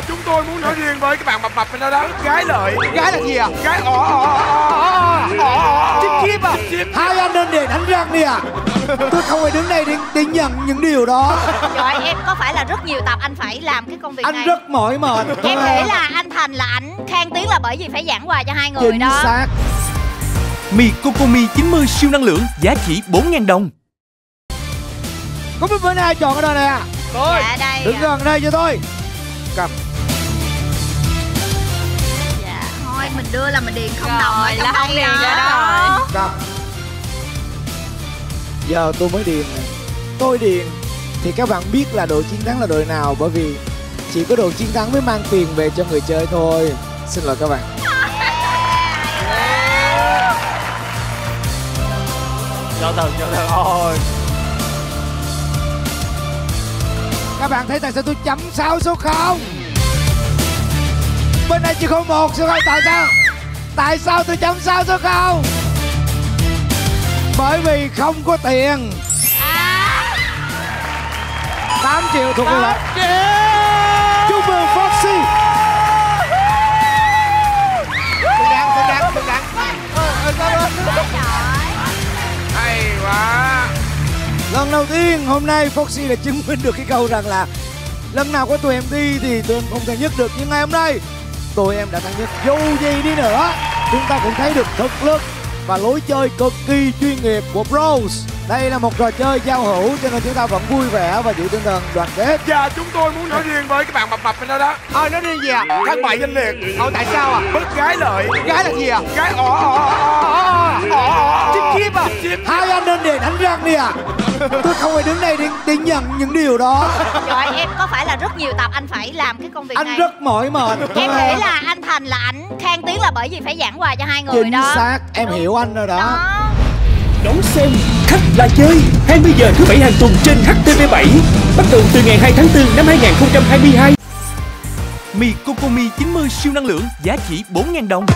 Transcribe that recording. chúng tôi muốn nói riêng với các bạn mập mập bên đó đó. Gái lợi. Gái là gì ạ? Gái chip à? Hai anh nên để đánh răng đi ạ. Tôi không phải đứng đây để nhận những điều đó. Trời em có phải là rất nhiều tập anh phải làm cái công việc này? Anh rất mỏi mệt. Em nghĩ là anh Thành là ảnh khang tiếng là bởi vì phải giảng hòa cho hai người đó. Chính xác. Mì Kokomi 90 siêu năng lượng giá chỉ 4.000 đồng. Có biết với ai chọn ở đây nè? Tôi. Dạ đây. Đứng gần đây cho tôi. Cầm. Dạ thôi mình đưa là mình điền không đồng rồi, là không điền ra đó. Cầm. Giờ tôi mới điền này. Tôi điền thì các bạn biết là đội chiến thắng là đội nào, bởi vì chỉ có đội chiến thắng mới mang tiền về cho người chơi thôi. Xin lỗi các bạn. Cho thật thôi. Các bạn thấy tại sao tôi chấm 6 số 0? Bên này chỉ có 1 số 0, tại sao? Tại sao tôi chấm 6 số 0? Bởi vì không có tiền. 8 triệu thuộc về lại. Chúc mừng Foxy. Tôi đáng. Hay quá. Lần đầu tiên hôm nay Foxy đã chứng minh được cái câu rằng là lần nào có tụi em đi thì tụi em không thể nhất được, nhưng ngày hôm nay tụi em đã thắng nhất. Dù gì đi nữa, chúng ta cũng thấy được thực lực và lối chơi cực kỳ chuyên nghiệp của Bros. Đây là một trò chơi giao hữu cho nên chúng ta vẫn vui vẻ và giữ tinh thần đoàn kết. Và chúng tôi muốn nói riêng với các bạn mập mập bên đó đó. Nói riêng gì ạ? Thắng bại danh liệt. Tại sao ạ? Bất gái lợi. Gái là gì ạ? Gái chip à? Hai anh nên để đánh răng đi ạ. Tôi không phải đứng đây để nhận những điều đó. Trời em có phải là rất nhiều tập anh phải làm cái công việc này? Anh rất mỏi mệt. Em nghĩ là anh Thành là ảnh khang tiếng là bởi vì phải giảng hòa cho hai người đó. Chính xác, em hiểu anh rồi đó. Đón xem Khách Là Chơi 20 giờ thứ 7 hàng tuần trên HTV7, bắt đầu từ ngày 2 tháng 4 năm 2022. Mì Kokomi 90 siêu năng lượng giá chỉ 4.000 đồng.